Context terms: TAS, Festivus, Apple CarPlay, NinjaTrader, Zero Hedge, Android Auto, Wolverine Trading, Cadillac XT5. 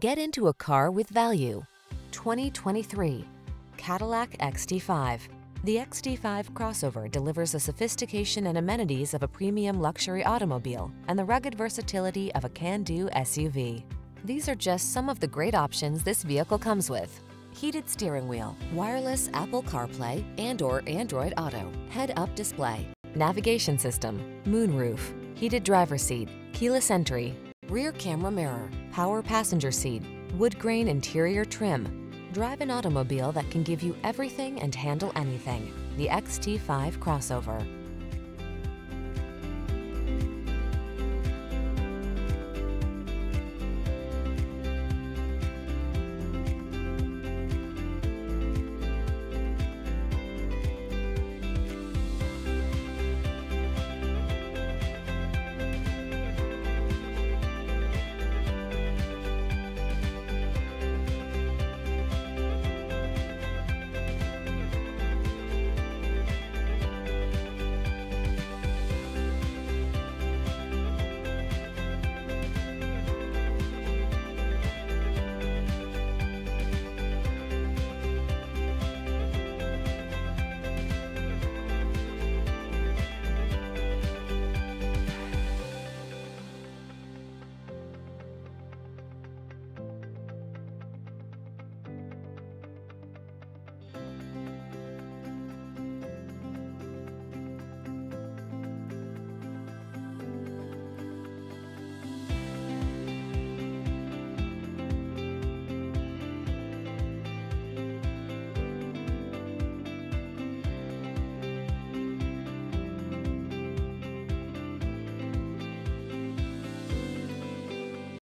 Get into a car with value. 2023 Cadillac XT5. The XT5 crossover delivers the sophistication and amenities of a premium luxury automobile and the rugged versatility of a can-do SUV. These are just some of the great options this vehicle comes with: heated steering wheel, wireless Apple CarPlay and/or Android Auto, head-up display, navigation system, moonroof, heated driver's seat, keyless entry, rear camera mirror, power passenger seat, wood grain interior trim. Drive an automobile that can give you everything and handle anything. The XT5 crossover.